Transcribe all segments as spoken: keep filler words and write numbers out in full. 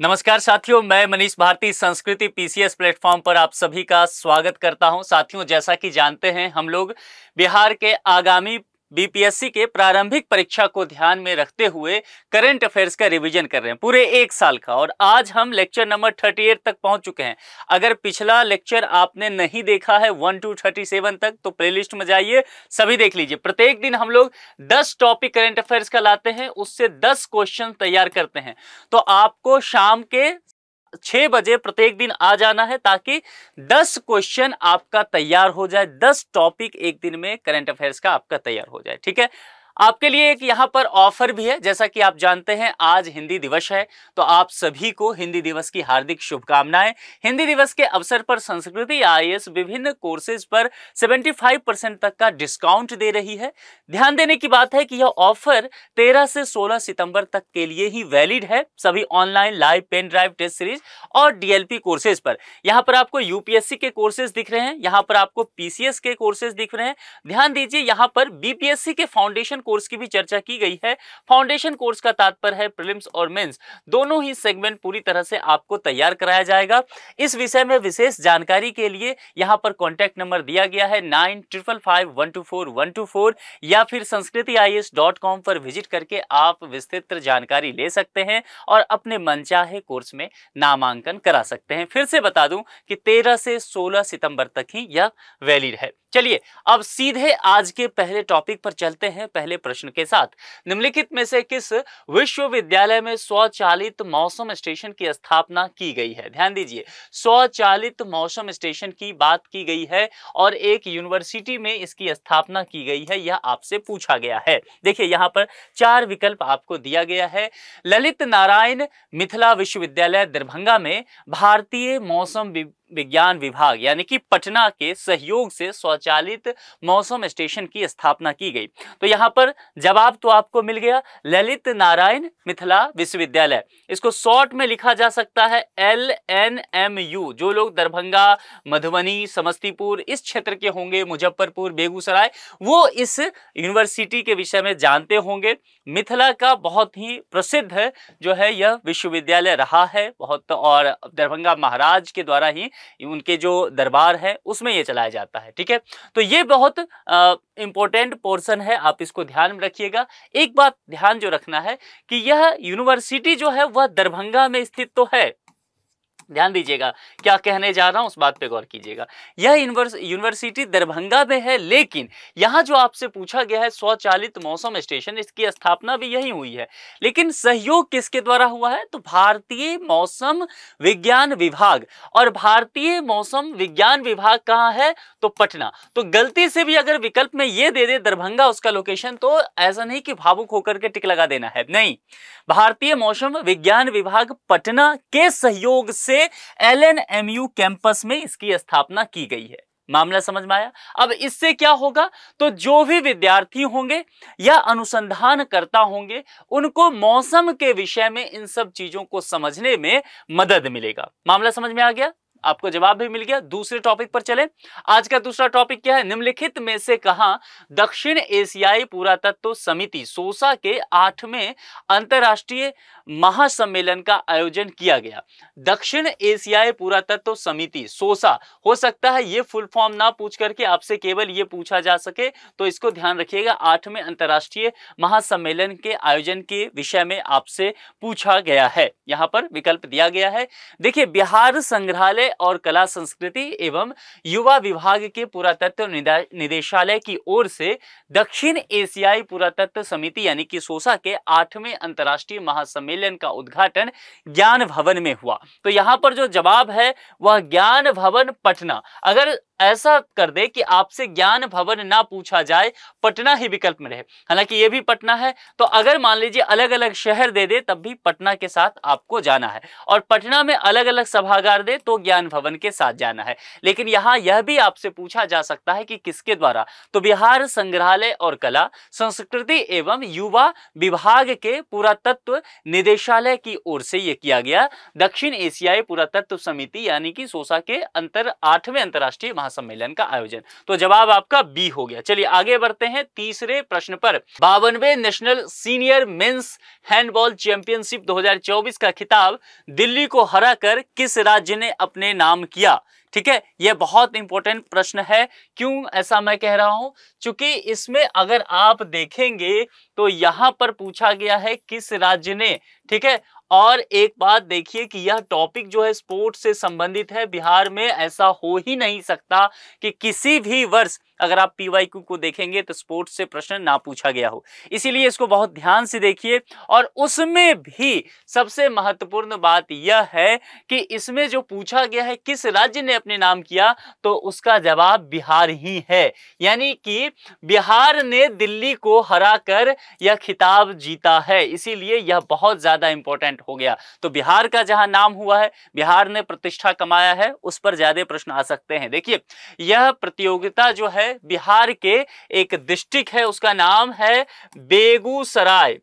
नमस्कार साथियों, मैं मनीष भारती संस्कृति पीसीएस प्लेटफॉर्म पर आप सभी का स्वागत करता हूं। साथियों, जैसा कि जानते हैं हम लोग बिहार के आगामी बीपीएससी के प्रारंभिक परीक्षा को ध्यान में रखते हुए करंट अफेयर्स का रिवीजन कर रहे हैं पूरे एक साल का, और आज हम लेक्चर नंबर अड़तीस तक पहुंच चुके हैं। अगर पिछला लेक्चर आपने नहीं देखा है वन टू थर्टी सेवन तक तो प्लेलिस्ट में जाइए, सभी देख लीजिए। प्रत्येक दिन हम लोग दस टॉपिक करंट अफेयर्स का लाते हैं, उससे दस क्वेश्चन तैयार करते हैं। तो आपको शाम के छह बजे प्रत्येक दिन आ जाना है ताकि दस क्वेश्चन आपका तैयार हो जाए, दस टॉपिक एक दिन में करंट अफेयर्स का आपका तैयार हो जाए। ठीक है, आपके लिए एक यहाँ पर ऑफर भी है। जैसा कि आप जानते हैं आज हिंदी दिवस है, तो आप सभी को हिंदी दिवस की हार्दिक शुभकामनाएं। हिंदी दिवस के अवसर पर संस्कृति आईएएस विभिन्न कोर्सेज पर पचहत्तर परसेंट तक का डिस्काउंट दे रही है। ध्यान देने की बात है कि यह ऑफर तेरह से सोलह सितंबर तक के लिए ही वैलिड है, सभी online live pen drive test series और डीएलपी कोर्सेज पर। यहाँ पर आपको यूपीएससी के कोर्सेज दिख रहे हैं, यहाँ पर आपको पीसीएस के कोर्सेज दिख रहे हैं। ध्यान दीजिए, यहाँ पर बीपीएससी के फाउंडेशन कोर्स की भी चर्चा की गई है। फाउंडेशन कोर्स का तात्पर्य है प्रीलिम्स और मेंस दोनों ही सेगमेंट पूरी तरह से आपको तैयार कराया जाएगा। इस विषय में विशेष जानकारी के लिए यहां पर कांटेक्ट नंबर दिया गया है nine triple five one two four one two four, या फिर संस्कृति आईएएस डॉट कॉम पर विजिट करके आप विस्तृत जानकारी ले सकते हैं और अपने मनचाहे कोर्स में नामांकन करा सकते हैं। फिर से बता दूं कि तेरह से सोलह सितंबर तक ही यह वैलिड है। चलिए अब सीधे आज के पहले टॉपिक पर चलते हैं, पहले प्रश्न के साथ। निम्नलिखित में से किस विश्वविद्यालय में स्वचालित मौसम स्टेशन की स्थापना की गई है? ध्यान दीजिए, स्वचालित मौसम स्टेशन की बात की गई है और एक यूनिवर्सिटी में इसकी स्थापना की गई है, यह आपसे पूछा गया है। देखिए यहाँ पर चार विकल्प आपको दिया गया है। ललित नारायण मिथिला विश्वविद्यालय दरभंगा में भारतीय मौसम विज्ञान विभाग यानी कि पटना के सहयोग से स्वचालित मौसम स्टेशन की स्थापना की गई। तो यहाँ पर जवाब तो आपको मिल गया, ललित नारायण मिथिला विश्वविद्यालय। इसको शॉर्ट में लिखा जा सकता है एल एन एम यू। जो लोग दरभंगा, मधुबनी, समस्तीपुर इस क्षेत्र के होंगे, मुजफ्फरपुर, बेगूसराय, वो इस यूनिवर्सिटी के विषय में जानते होंगे। मिथिला का बहुत ही प्रसिद्ध है जो है यह विश्वविद्यालय रहा है बहुत, और दरभंगा महाराज के द्वारा ही उनके जो दरबार है उसमें ये चलाया जाता है। ठीक है, तो ये बहुत इंपॉर्टेंट पोर्शन है, आप इसको ध्यान में रखिएगा। एक बात ध्यान जो रखना है कि यह यूनिवर्सिटी जो है वह दरभंगा में स्थित तो है, ध्यान दीजिएगा क्या कहने जा रहा हूं उस बात पे गौर कीजिएगा। यह यूनिवर्सिटी दरभंगा में है, लेकिन यहाँ जो आपसे पूछा गया है स्वचालित मौसम स्टेशन, इसकी स्थापना भी यही हुई है, लेकिन सहयोग किसके द्वारा हुआ है? तो भारतीय मौसम विज्ञान विभाग, और भारतीय मौसम विज्ञान विभाग कहाँ है? तो पटना। तो गलती से भी अगर विकल्प में ये दे दे दरभंगा उसका लोकेशन, तो ऐसा नहीं कि भावुक होकर के टिक लगा देना है, नहीं। भारतीय मौसम विज्ञान विभाग पटना के सहयोग से L N M U campus में इसकी स्थापना की गई है। मामला समझ में आया? अब इससे क्या होगा, तो जो भी विद्यार्थी होंगे या अनुसंधान करता होंगे उनको मौसम के विषय में इन सब चीजों को समझने में मदद मिलेगा। मामला समझ में आ गया? आपको जवाब भी मिल गया। दूसरे टॉपिक पर चले। आज का दूसरा टॉपिक क्या है? निम्नलिखित में से कहाँ दक्षिण एशियाई पुरातत्व समिति सोसा के आठवें अंतरराष्ट्रीय महासम्मेलन का आयोजन किया गया? दक्षिण एशियाई पुरातत्व समिति सोसा, हो सकता है ये फुल फॉर्म ना पूछ करके आपसे केवल ये पूछा जा सके, तो इसको ध्यान रखिएगा। आठवें अंतरराष्ट्रीय महासम्मेलन के आयोजन के विषय में आपसे पूछा गया है, यहाँ पर विकल्प दिया गया है। देखिए, बिहार संग्रहालय और कला संस्कृति एवं युवा विभाग के पुरातत्व निदेशालय की ओर से दक्षिण एशियाई पुरातत्व समिति यानी कि सोसा के आठवें अंतरराष्ट्रीय महासम्मेलन का उद्घाटन ज्ञान भवन में हुआ। तो यहां पर जो जवाब है वह ज्ञान भवन पटना। अगर ऐसा कर दे कि आपसे ज्ञान भवन ना पूछा जाए, पटना ही विकल्प में रहे, हालांकि ये भी पटना है, तो अगर मान लीजिए अलग अलग शहर दे दे तब भी पटना के साथ आपको जाना है, और पटना में अलग अलग सभागार दे तो ज्ञान भवन के साथ जाना है। लेकिन यहाँ यह भी आपसे पूछा जा सकता है कि किसके द्वारा, तो बिहार संग्रहालय और कला संस्कृति एवं युवा विभाग के पुरातत्व निदेशालय की ओर से यह किया गया। दक्षिण एशियाई पुरातत्व समिति यानी कि सोसा के अंतर आठवें अंतर्राष्ट्रीय महासम्मेलन का आयोजन। तो जवाब आपका बी हो गया। चलिए आगे बढ़ते हैं तीसरे प्रश्न पर। बावनवे national senior men's handball championship दो हजार चौबीस का खिताब दिल्ली को हराकर किस राज्य ने अपने नाम किया? ठीक है, यह बहुत इंपॉर्टेंट प्रश्न है। क्यों ऐसा मैं कह रहा हूं? चूंकि इसमें अगर आप देखेंगे तो यहां पर पूछा गया है किस राज्य ने। ठीक है, और एक बात देखिए कि यह टॉपिक जो है स्पोर्ट से संबंधित है। बिहार में ऐसा हो ही नहीं सकता कि किसी भी वर्ष अगर आप पीवाईक्यू को देखेंगे तो स्पोर्ट्स से प्रश्न ना पूछा गया हो। इसीलिए इसको बहुत ध्यान से देखिए। और उसमें भी सबसे महत्वपूर्ण बात यह है कि इसमें जो पूछा गया है किस राज्य ने अपने नाम किया, तो उसका जवाब बिहार ही है। यानी कि बिहार ने दिल्ली को हराकर यह खिताब जीता है, इसीलिए यह बहुत ज्यादा इंपॉर्टेंट हो गया। तो बिहार का जहां नाम हुआ है, बिहार ने प्रतिष्ठा कमाया है, उस पर ज्यादा प्रश्न आ सकते हैं। देखिए यह प्रतियोगिता जो है बिहार के एक डिस्ट्रिक्ट है, उसका नाम है बेगूसराय।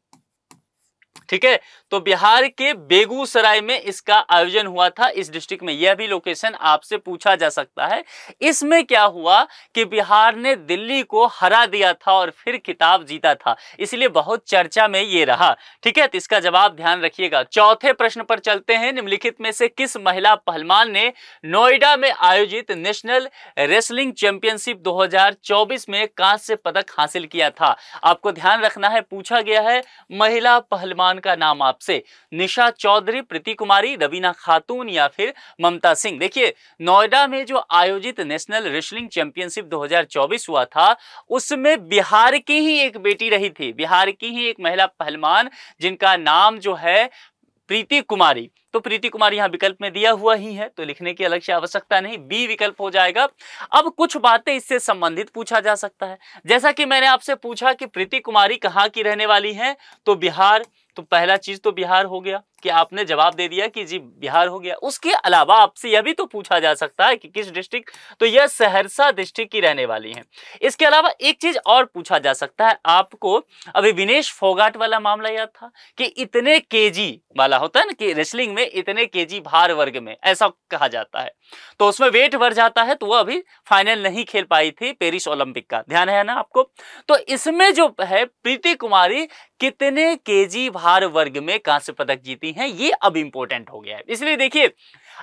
ठीक है, तो बिहार के बेगूसराय में इसका आयोजन हुआ था, इस डिस्ट्रिक्ट में। यह भी लोकेशन आपसे पूछा जा सकता है। इसमें क्या हुआ कि बिहार ने दिल्ली को हरा दिया था और फिर खिताब जीता था, इसलिए बहुत चर्चा में ये रहा। ठीक है, तो इसका जवाब ध्यान रखिएगा। चौथे प्रश्न पर चलते हैं। निम्नलिखित में से किस महिला पहलवान ने नोएडा में आयोजित नेशनल रेसलिंग चैंपियनशिप दो हजार चौबीस में कांस्य पदक हासिल किया था? आपको ध्यान रखना है, पूछा गया है महिला पहलवान का नाम आप से, निशा चौधरी, प्रीति कुमारी, रवीना खातून या फिर ममता सिंह। देखिए नोएडा में जो आयोजित नेशनल रेसलिंग चैंपियनशिप दो हजार चौबीस हुआ था, उसमें बिहार की ही एक बेटी रही थी, बिहार की ही एक महिला पहलवान, जिनका नाम जो है प्रीति कुमारी। तो प्रीति कुमारी यहाँ विकल्प में दिया हुआ ही है, तो लिखने की अलग से आवश्यकता नहीं, बी विकल्प हो जाएगा। अब कुछ बातें इससे संबंधित पूछा जा सकता है, जैसा कि मैंने आपसे पूछा कि प्रीति कुमारी कहाँ की रहने वाली है, तो बिहार। तो पहला चीज तो बिहार हो गया कि आपने जवाब दे दिया कि जी बिहार हो गया। उसके अलावा आपसे यह भी तो पूछा जा सकता है कि किस डिस्ट्रिक्ट, तो यह सहरसा डिस्ट्रिक्ट की रहने वाली हैं। इसके अलावा एक चीज और पूछा जा सकता है आपको, अभी विनेश फोगाट वाला मामला याद था कि इतने केजी वाला होता है ना, कि रेसलिंग में इतने केजी भार वर्ग में ऐसा कहा जाता है, तो उसमें वेट भर जाता है, तो वह अभी फाइनल नहीं खेल पाई थी पेरिस ओलंपिक का, ध्यान है ना आपको। तो इसमें जो है प्रीति कुमारी कितने केजी भार वर्ग में कांस्य पदक जीती हैं, ये अब इंपॉर्टेंट हो गया है। इसलिए देखिए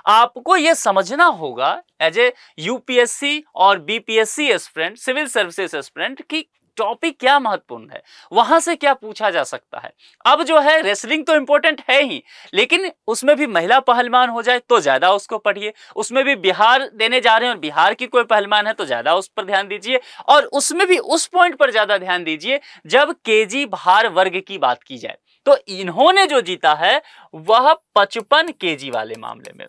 आपको यह समझना होगा एज ए यूपीएससी और BPSC aspirant, civil services aspirant, की टॉपिक क्या महत्वपूर्ण है, वहां से क्या पूछा जा सकता है। अब जो है रेसलिंग तो इंपॉर्टेंट है ही, लेकिन उसमें भी महिला पहलवान हो जाए तो ज्यादा उसको पढ़िए। उसमें भी बिहार देने जा रहे हैं और बिहार की कोई पहलवान है तो ज्यादा उस पर ध्यान दीजिए, और उसमें भी उस पॉइंट पर ज्यादा ध्यान दीजिए जब केजी भार वर्ग की बात की जाए। तो इन्होंने जो जीता है वह पचपन केजी वाले मामले में,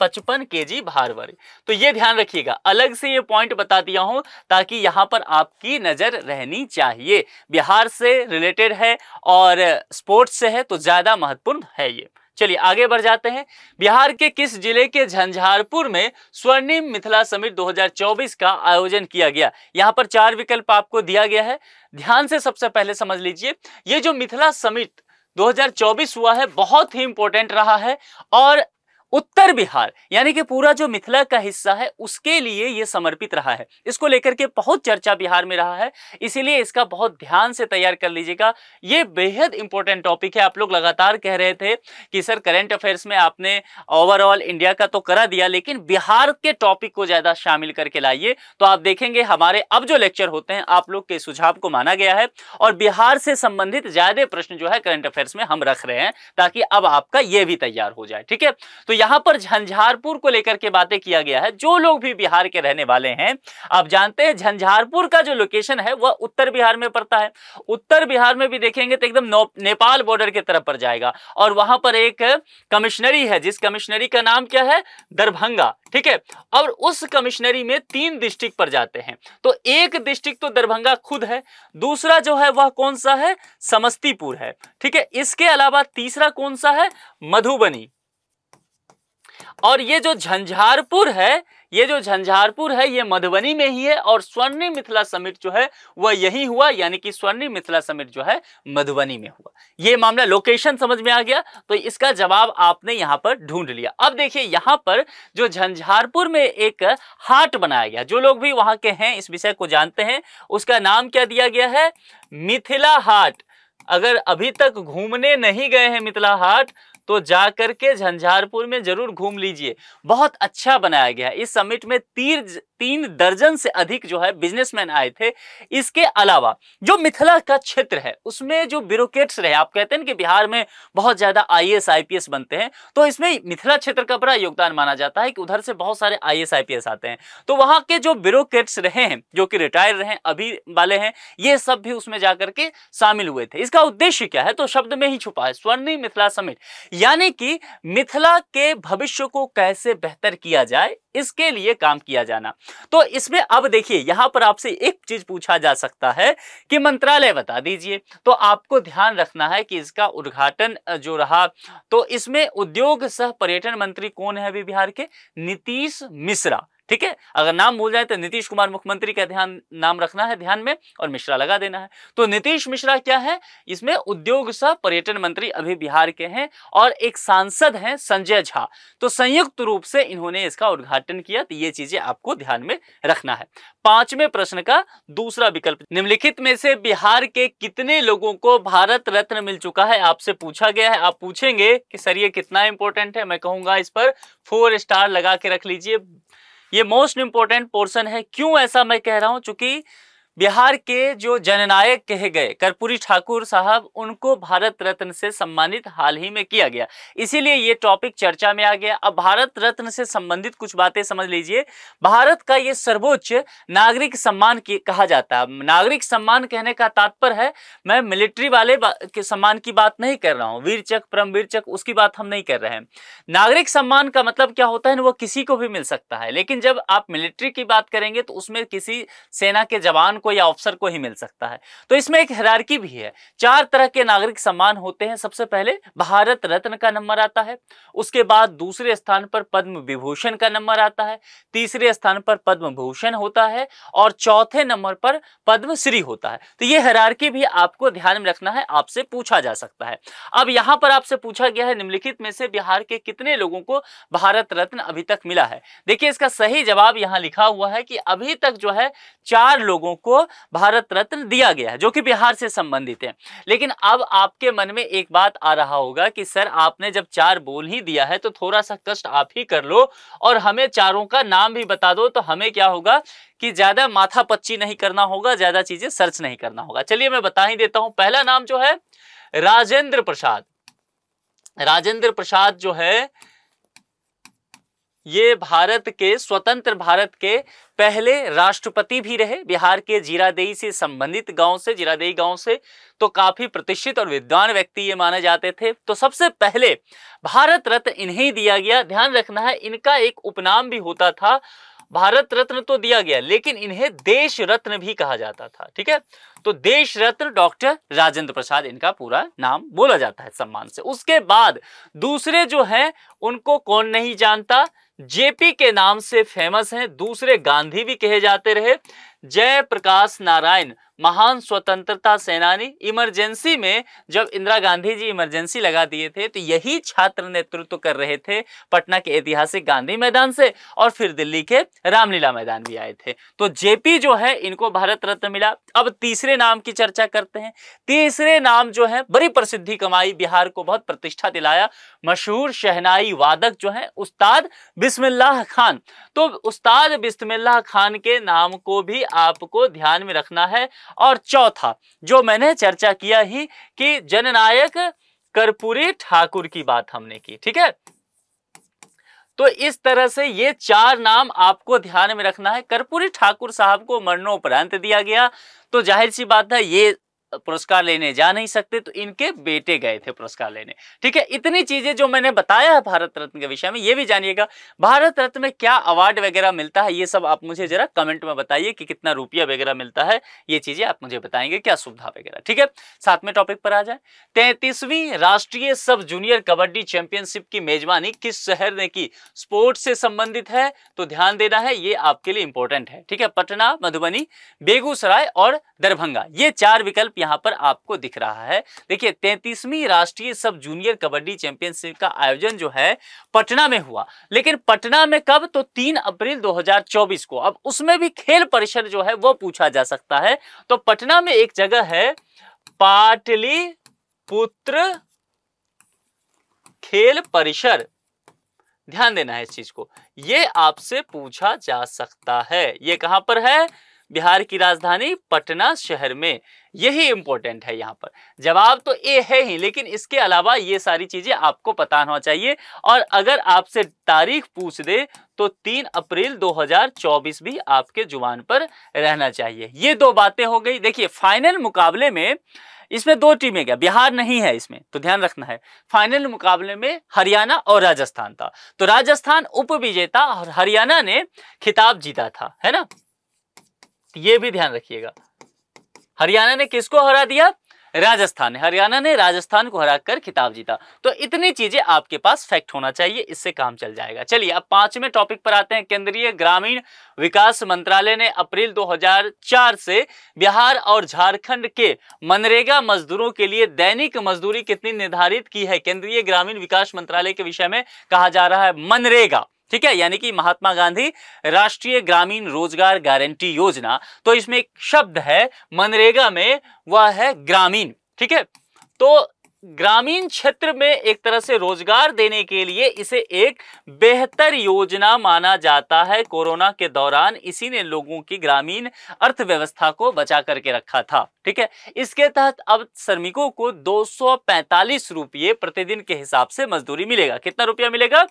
पचपन केजी भार वर्ग, तो ये ध्यान रखिएगा। अलग से ये पॉइंट बता दिया हूं ताकि यहां पर आपकी नजर रहनी चाहिए। बिहार से रिलेटेड है और स्पोर्ट्स से है, तो ज्यादा महत्वपूर्ण है ये। चलिए आगे बढ़ जाते हैं। बिहार के किस जिले के झंझारपुर में स्वर्णिम मिथिला समिट दो हजार चौबीस का आयोजन किया गया? यहाँ पर चार विकल्प आपको दिया गया है, ध्यान से सबसे पहले समझ लीजिए। ये जो मिथिला समिट दो हजार चौबीस हुआ है बहुत ही इंपॉर्टेंट रहा है, और उत्तर बिहार यानी कि पूरा जो मिथिला का हिस्सा है उसके लिए ये समर्पित रहा है। इसको लेकर के बहुत चर्चा बिहार में रहा है, इसीलिए इसका बहुत ध्यान से तैयार कर लीजिएगा। ये बेहद इंपॉर्टेंट टॉपिक है। आप लोग लगातार कह रहे थे कि सर करंट अफेयर्स में आपने ओवरऑल इंडिया का तो करा दिया, लेकिन बिहार के टॉपिक को ज्यादा शामिल करके लाइए। तो आप देखेंगे हमारे अब जो लेक्चर होते हैं आप लोग के सुझाव को माना गया है, और बिहार से संबंधित ज्यादा प्रश्न जो है करंट अफेयर्स में हम रख रहे हैं, ताकि अब आपका ये भी तैयार हो जाए। ठीक है, तो यहां पर झंझारपुर को लेकर के बातें किया गया है। जो लोग भी बिहार के रहने वाले हैं, आप जानते हैं झंझारपुर का जो लोकेशन है वह उत्तर बिहार में पड़ता है। उत्तर बिहार में भी देखेंगे तो एकदम नेपाल बॉर्डर के तरफ पर जाएगा, और वहां पर एक कमिश्नरी है, जिस कमिश्नरी का नाम क्या है, दरभंगा। ठीक है, और उस कमिश्नरी में तीन डिस्ट्रिक्ट पर जाते हैं, तो एक डिस्ट्रिक्ट तो दरभंगा खुद है, दूसरा जो है वह कौन सा है, समस्तीपुर है। ठीक है, इसके अलावा तीसरा कौन सा है, मधुबनी, और ये जो झंझारपुर है ये जो झंझारपुर है ये मधुबनी में ही है और स्वर्णिम मिथिला समिट जो है वह यही हुआ, यानी कि स्वर्णिम मिथिला समिट जो है मधुबनी में हुआ। ये मामला लोकेशन समझ में आ गया, तो इसका जवाब आपने यहां पर ढूंढ लिया। अब देखिए यहां पर जो झंझारपुर में एक हाट बनाया गया, जो लोग भी वहां के हैं इस विषय को जानते हैं, उसका नाम क्या दिया गया है, मिथिला हाट। अगर अभी तक घूमने नहीं गए हैं मिथिला हाट तो जा करके झंझारपुर में जरूर घूम लीजिए, बहुत अच्छा बनाया गया है। इस समिट में तीन तीन दर्जन से अधिक जो है बिजनेसमैन आए थे। इसके अलावा जो मिथिला का क्षेत्र है उसमें जो ब्यूरोक्रेट्स रहे, आप कहते हैं कि बिहार में बहुत ज्यादा आईएएस आईपीएस बनते हैं, तो इसमें मिथिला क्षेत्र का बड़ा योगदान माना जाता है कि उधर से बहुत सारे आईएएस आईपीएस आते हैं। तो वहां के जो ब्यूरोक्रेट्स रहे हैं, जो कि रिटायर रहे हैं, अभी वाले हैं, ये सब भी उसमें जाकर के शामिल हुए थे। इसका उद्देश्य क्या है तो शब्द में ही छुपा है, स्वर्णिम मिथिला समिट, यानी कि मिथिला के भविष्य को कैसे बेहतर किया जाए इसके लिए काम किया जाना। तो इसमें अब देखिए यहां पर आपसे एक चीज पूछा जा सकता है कि मंत्रालय बता दीजिए, तो आपको ध्यान रखना है कि इसका उद्घाटन जो रहा तो इसमें उद्योग सह पर्यटन मंत्री कौन है अभी बिहार के, नीतीश मिश्रा। ठीक है, अगर नाम भूल जाए तो नीतीश कुमार मुख्यमंत्री का ध्यान नाम रखना है ध्यान में और मिश्रा लगा देना है। तो नीतीश मिश्रा क्या है इसमें उद्योग सह पर्यटन मंत्री अभी बिहार के हैं और एक सांसद हैं संजय झा। तो संयुक्त रूप से इन्होंने इसका उद्घाटन किया, तो ये चीजें आपको ध्यान में रखना है। पांचवें प्रश्न का दूसरा विकल्प, निम्नलिखित में से बिहार के कितने लोगों को भारत रत्न मिल चुका है, आपसे पूछा गया है। आप पूछेंगे कि सर ये कितना इंपॉर्टेंट है, मैं कहूंगा इस पर फोर स्टार लगा के रख लीजिए, ये मोस्ट इंपॉर्टेंट पोर्शन है। क्यों ऐसा मैं कह रहा हूं, चूंकि बिहार के जो जननायक कहे गए कर्पूरी ठाकुर साहब, उनको भारत रत्न से सम्मानित हाल ही में किया गया, इसीलिए ये टॉपिक चर्चा में आ गया। अब भारत रत्न से संबंधित कुछ बातें समझ लीजिए। भारत का ये सर्वोच्च नागरिक सम्मान कहा जाता है। नागरिक सम्मान कहने का तात्पर्य है, मैं मिलिट्री वाले के सम्मान की बात नहीं कर रहा हूँ, वीर चक्र परमवीर चक्र उसकी बात हम नहीं कर रहे हैं। नागरिक सम्मान का मतलब क्या होता है, वो किसी को भी मिल सकता है, लेकिन जब आप मिलिट्री की बात करेंगे तो उसमें किसी सेना के जवान या ऑफिसर को ही मिल सकता है। तो इसमें एक हायरार्की भी है, चार तरह के नागरिक सम्मान होते हैं। सबसे पहले भारत रत्न का नंबर आता है, उसके बाद दूसरे स्थान पर पद्म विभूषण का नंबर आता है, तीसरे स्थान पर पद्म भूषण होता है और चौथे नंबर पर पद्मश्री होता है। तो यह हायरार्की भी आपको ध्यान में रखना है, आपसे पूछा जा सकता है। अब यहां पर आपसे पूछा गया है निम्नलिखित में से बिहार के कितने लोगों को भारत रत्न अभी तक मिला है। देखिए इसका सही जवाब यहां लिखा हुआ है कि अभी तक जो है चार लोगों को भारत रत्न दिया गया है जो कि बिहार से संबंधित है। लेकिन अब आपके मन में एक बात आ रहा होगा कि सर आपने जब चार बोल ही दिया है तो थोड़ा सा कष्ट आप ही कर लो और हमें चारों का नाम भी बता दो, तो हमें क्या होगा कि ज्यादा माथापच्ची नहीं करना होगा, ज्यादा चीजें सर्च नहीं करना होगा। चलिए मैं बता ही देता हूं। पहला नाम जो है राजेंद्र प्रसाद। राजेंद्र प्रसाद जो है ये भारत के स्वतंत्र भारत के पहले राष्ट्रपति भी रहे, बिहार के जीरादेही से संबंधित गांव से, जीरादेही गांव से, तो काफी प्रतिष्ठित और विद्वान व्यक्ति ये माने जाते थे। तो सबसे पहले भारत रत्न इन्हें दिया गया। ध्यान रखना है इनका एक उपनाम भी होता था, भारत रत्न तो दिया गया लेकिन इन्हें देश रत्न भी कहा जाता था। ठीक है, तो देश रत्न डॉक्टर राजेंद्र प्रसाद इनका पूरा नाम बोला जाता है सम्मान से। उसके बाद दूसरे जो हैं उनको कौन नहीं जानता, जेपी के नाम से फेमस हैं, दूसरे गांधी भी कहे जाते रहे, जय प्रकाश नारायण, महान स्वतंत्रता सेनानी। इमरजेंसी में जब इंदिरा गांधी जी इमरजेंसी लगा दिए थे तो यही छात्र नेतृत्व कर रहे थे, पटना के ऐतिहासिक गांधी मैदान से, और फिर दिल्ली के रामलीला मैदान भी आए थे। तो जेपी जो है इनको भारत रत्न मिला। अब तीसरे नाम की चर्चा करते हैं। तीसरे नाम जो है बड़ी प्रसिद्धि कमाई, बिहार को बहुत प्रतिष्ठा दिलाया, मशहूर शहनाई वादक जो है उस्ताद बिस्मिल्लाह खान। तो उस्ताद बिस्मिल्लाह खान के नाम को भी आपको ध्यान में रखना है। और चौथा जो मैंने चर्चा किया ही कि जननायक कर्पूरी ठाकुर की बात हमने की। ठीक है, तो इस तरह से ये चार नाम आपको ध्यान में रखना है। कर्पूरी ठाकुर साहब को मरणोपरांत दिया गया, तो जाहिर सी बात है ये पुरस्कार लेने जा नहीं सकते, तो इनके बेटे गए थे पुरस्कार लेने। ठीक है, इतनी चीजें जो मैंने बताया है भारत रत्न के विषय में, ये भी जानिएगा भारत रत्न में क्या अवार्ड वगैरह मिलता है, ये सब आप मुझे जरा कमेंट में बताइए कि कितना रुपया वगैरह मिलता है, ये चीजें आप मुझे बताएंगे, क्या सुविधा वगैरह। ठीक है, सातवें टॉपिक पर आ जाए। तैंतीसवीं राष्ट्रीय सब जूनियर कबड्डी चैंपियनशिप की मेजबानी किस शहर ने की? स्पोर्ट्स से संबंधित है तो ध्यान देना है, ये आपके लिए इंपॉर्टेंट है। ठीक है, पटना, मधुबनी, बेगूसराय और दरभंगा, ये चार विकल्प यहां पर आपको दिख रहा है। देखिए, तैंतीसवीं राष्ट्रीय सब जूनियर कबड्डी चैंपियनशिप का आयोजन जो है पटना में हुआ, लेकिन पटना में कब? तो तीन अप्रैल दो हजार चौबीस को। अब उसमें भी खेल परिसर जो है वो पूछा जा सकता है, तो पटना में एक जगह है पाटली पुत्र खेल परिसर, ध्यान देना है इस चीज को, ये आपसे पूछा जा सकता है। ये कहां पर है? बिहार की राजधानी पटना शहर में। यही इंपॉर्टेंट है यहाँ पर, जवाब तो ए है ही, लेकिन इसके अलावा ये सारी चीजें आपको पता होना चाहिए। और अगर आपसे तारीख पूछ दे तो तीन अप्रैल दो हजार चौबीस भी आपके जुबान पर रहना चाहिए। ये दो बातें हो गई। देखिए, फाइनल मुकाबले में इसमें दो टीमें, क्या बिहार नहीं है इसमें, तो ध्यान रखना है। फाइनल मुकाबले में हरियाणा और राजस्थान था, तो राजस्थान उप विजेता और हरियाणा ने खिताब जीता था, है ना, ये भी ध्यान रखिएगा। हरियाणा ने किसको हरा दिया? राजस्थान ने। हरियाणा ने राजस्थान को हराकर खिताब जीता। तो इतनी चीजें आपके पास फैक्ट होना चाहिए, इससे काम चल जाएगा। चलिए, अब पांचवें टॉपिक पर आते हैं। केंद्रीय ग्रामीण विकास मंत्रालय ने अप्रैल दो हजार चार से बिहार और झारखंड के मनरेगा मजदूरों के लिए दैनिक मजदूरी कितनी निर्धारित की है? केंद्रीय ग्रामीण विकास मंत्रालय के विषय में कहा जा रहा है मनरेगा, ठीक है, यानी कि महात्मा गांधी राष्ट्रीय ग्रामीण रोजगार गारंटी योजना। तो इसमें एक शब्द है मनरेगा में, वह है ग्रामीण। ठीक है, तो ग्रामीण क्षेत्र में एक तरह से रोजगार देने के लिए इसे एक बेहतर योजना माना जाता है। कोरोना के दौरान इसी ने लोगों की ग्रामीण अर्थव्यवस्था को बचा करके रखा था। ठीक है, इसके तहत अब श्रमिकों को दो सौ पैंतालीस रुपये प्रतिदिन के हिसाब से मजदूरी मिलेगा। कितना रुपया मिलेगा?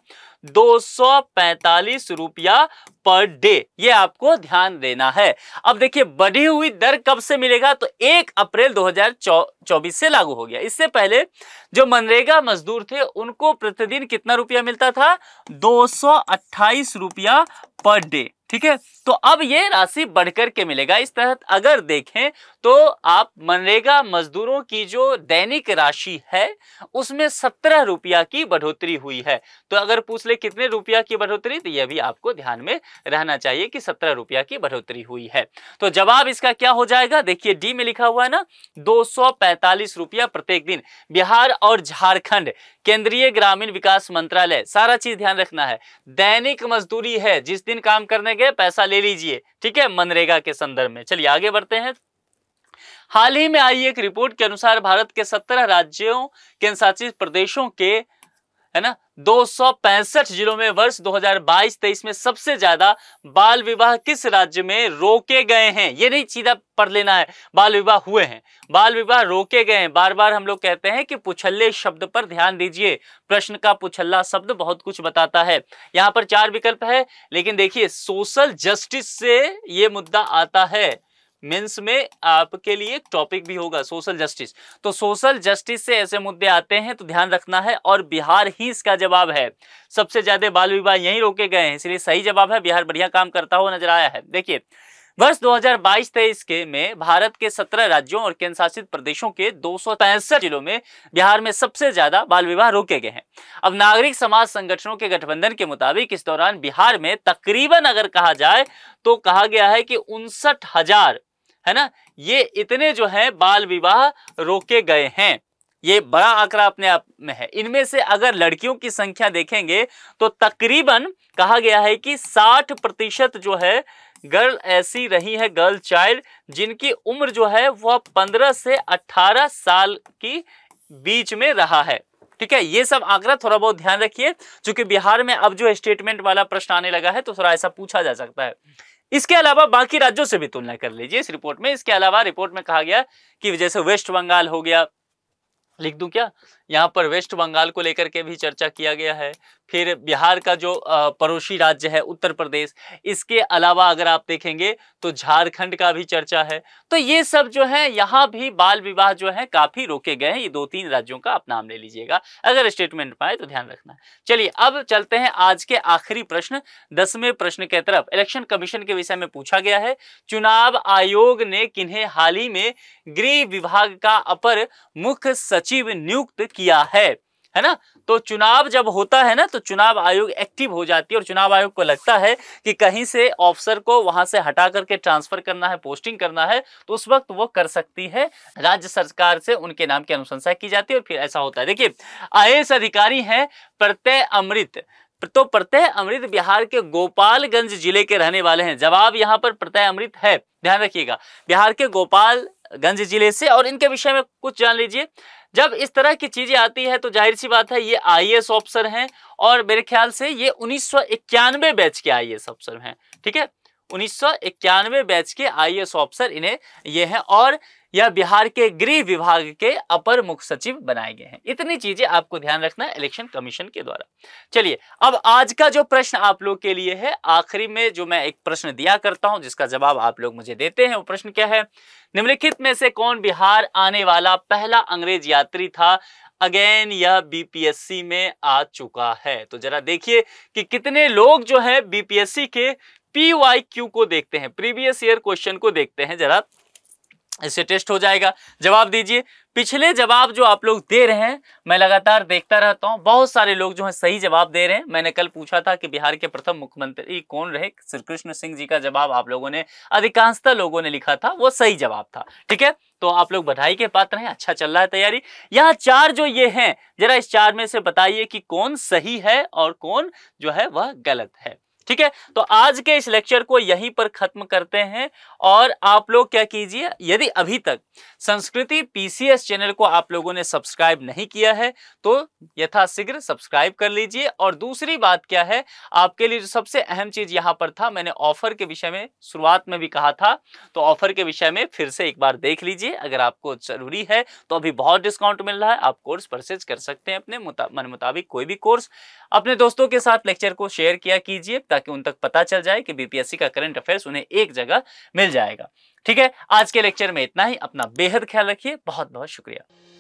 दो सौ पैंतालीस रुपया पर डे, ये आपको ध्यान देना है। अब देखिए, बढ़ी हुई दर कब से मिलेगा? तो एक अप्रैल दो हजार चौबीस से लागू हो गया। इससे पहले जो मनरेगा मजदूर थे उनको प्रतिदिन कितना रुपया मिलता था? दो सौ अट्ठाईस रुपया पर डे। ठीक है, तो अब ये राशि बढ़कर के मिलेगा। इस तहत अगर देखें तो आप मनरेगा मजदूरों की जो दैनिक राशि है उसमें सत्रह रुपया की बढ़ोतरी हुई है। तो अगर पूछ ले कितने रुपया की बढ़ोतरी, तो यह भी आपको ध्यान में रहना चाहिए कि सत्रह रुपया की बढ़ोतरी हुई है। तो जवाब इसका क्या हो जाएगा? देखिए, डी में लिखा हुआ है ना, दो सौ पैंतालीस रुपया प्रत्येक दिन। बिहार और झारखंड, केंद्रीय ग्रामीण विकास मंत्रालय, सारा चीज ध्यान रखना है। दैनिक मजदूरी है, जिस दिन काम करने गए पैसा ले लीजिए। ठीक है, मनरेगा के संदर्भ में। चलिए आगे बढ़ते हैं। हाल ही में आई एक रिपोर्ट के अनुसार भारत के सत्रह राज्यों के केंद्रशासित प्रदेशों के, है ना, दो सौ पैंसठ जिलों में वर्ष दो हजार बाईस तेईस में सबसे ज्यादा बाल विवाह किस राज्य में रोके गए हैं? ये नहीं सीधा पढ़ लेना है बाल विवाह हुए हैं, बाल विवाह रोके गए हैं। बार बार हम लोग कहते हैं कि पुछल्ले शब्द पर ध्यान दीजिए, प्रश्न का पुछल्ला शब्द बहुत कुछ बताता है। यहाँ पर चार विकल्प है, लेकिन देखिए सोशल जस्टिस से ये मुद्दा आता है, मेंस में आपके लिए एक टॉपिक भी होगा सोशल जस्टिस, तो सोशल जस्टिस से ऐसे मुद्दे आते हैं, तो ध्यान रखना है। और बिहार ही इसका जवाब है, सबसे ज्यादा बाल विवाह यहीं रोके गए हैं, इसलिए सही जवाब है बिहार। बढ़िया काम करता हुआ नजर आया है। देखिए, वर्ष दो हजार बाईस तेईस के में भारत के सत्रह राज्यों और केंद्र शासित प्रदेशों के दो सौ पैंसठ जिलों में बिहार में सबसे ज्यादा बाल विवाह रोके गए हैं। अब नागरिक समाज संगठनों के गठबंधन के मुताबिक इस दौरान बिहार में तकरीबन अगर कहा जाए तो कहा गया है कि उनसठ हजार, है ना, ये इतने जो है बाल विवाह रोके गए हैं। ये बड़ा आंकड़ा अपने आप में है। इनमें से अगर लड़कियों की संख्या देखेंगे तो तकरीबन कहा गया है कि साठ प्रतिशत जो है गर्ल ऐसी रही है, गर्ल चाइल्ड, जिनकी उम्र जो है वह पंद्रह से अठारह साल की बीच में रहा है। ठीक है, ये सब आंकड़ा थोड़ा बहुत ध्यान रखिए, क्योंकि बिहार में अब जो स्टेटमेंट वाला प्रश्न आने लगा है तो थोड़ा ऐसा पूछा जा सकता है। इसके अलावा बाकी राज्यों से भी तुलना कर लीजिए इस रिपोर्ट में। इसके अलावा रिपोर्ट में कहा गया कि जैसे वेस्ट बंगाल हो गया, लिख दूं क्या यहाँ पर, वेस्ट बंगाल को लेकर के भी चर्चा किया गया है। फिर बिहार का जो पड़ोसी राज्य है उत्तर प्रदेश, इसके अलावा अगर आप देखेंगे तो झारखंड का भी चर्चा है। तो ये सब जो है यहाँ भी बाल विवाह जो है काफी रोके गए हैं। ये दो तीन राज्यों का आप नाम ले लीजिएगा, अगर स्टेटमेंट पाए तो ध्यान रखना। चलिए अब चलते हैं आज के आखिरी प्रश्न, दसवें प्रश्न के तरफ। इलेक्शन कमीशन के विषय में पूछा गया है, चुनाव आयोग ने किन्हें हाल ही में गृह विभाग का अपर मुख्य सचिव नियुक्त किया है, है ना। तो चुनाव जब होता है ना तो चुनाव आयोग एक्टिव हो जाती है और चुनाव आयोग को लगता है कि कहीं से ऑफिसर को वहां से हटा करके ट्रांसफर करना है, पोस्टिंग करना है, तो उस वक्त वो कर सकती है, राज्य सरकार से उनके नाम की अनुशंसा की जाती है और फिर ऐसा होता है। देखिए आई ए एस अधिकारी हैं प्रत्यय अमृत, तो प्रत्यय अमृत बिहार के गोपालगंज जिले के रहने वाले हैं। जवाब यहाँ पर प्रत्यय अमृत है, ध्यान रखिएगा, बिहार के गोपालगंज जिले से। और इनके विषय में कुछ जान लीजिए। जब इस तरह की चीजें आती है तो जाहिर सी बात है ये आई ए एस ऑफिसर हैं और मेरे ख्याल से ये उन्नीस सौ इक्यानवे बैच के आई ए एस ऑफिसर हैं, ठीक है, उन्नीस सौ इक्यानवे बैच के आई ए एस ऑफिसर इन्हें ये हैं और यह बिहार के गृह विभाग के अपर मुख्य सचिव बनाए गए हैं। इतनी चीजें आपको ध्यान रखना है इलेक्शन कमीशन के द्वारा। चलिए अब आज का जो प्रश्न आप लोग के लिए है, आखिरी में जो मैं एक प्रश्न दिया करता हूं जिसका जवाब आप लोग मुझे देते हैं, वो प्रश्न क्या है, निम्नलिखित में से कौन बिहार आने वाला पहला अंग्रेज यात्री था। अगेन यह बी पी एस सी में आ चुका है, तो जरा देखिए कि कितने लोग जो है बी पी एस सी के पी वाई क्यू को देखते हैं, प्रीवियस ईयर क्वेश्चन को देखते हैं। जरा इससे टेस्ट हो जाएगा। जवाब दीजिए, पिछले जवाब जो आप लोग दे रहे हैं मैं लगातार देखता रहता हूं, बहुत सारे लोग जो है सही जवाब दे रहे हैं। मैंने कल पूछा था कि बिहार के प्रथम मुख्यमंत्री कौन रहे, श्री कृष्ण सिंह जी का जवाब आप लोगों ने, अधिकांशतः लोगों ने लिखा था, वो सही जवाब था, ठीक है। तो आप लोग बधाई के पात्र हैं, अच्छा चल रहा है तैयारी। यहाँ चार जो ये हैं, जरा इस चार में से बताइए कि कौन सही है और कौन जो है वह गलत है, ठीक है। तो आज के इस लेक्चर को यहीं पर खत्म करते हैं और आप लोग क्या कीजिए, यदि अभी तक संस्कृति पी सी एस चैनल को आप लोगों ने सब्सक्राइब नहीं किया है तो यथाशीघ्र सब्सक्राइब कर लीजिए। और दूसरी बात क्या है, आपके लिए जो सबसे अहम चीज यहाँ पर था, मैंने ऑफर के विषय में शुरुआत में भी कहा था, तो ऑफर के विषय में फिर से एक बार देख लीजिए। अगर आपको जरूरी है तो अभी बहुत डिस्काउंट मिल रहा है, आप कोर्स परचेज कर सकते हैं अपने मन मुताबिक कोई भी कोर्स। अपने दोस्तों के साथ लेक्चर को शेयर किया कीजिए ताकि उन तक पता चल जाए कि बी पी एस सी का करंट अफेयर्स उन्हें एक जगह मिल जाएगा, ठीक है। आज के लेक्चर में इतना ही, अपना बेहद ख्याल रखिए, बहुत बहुत शुक्रिया।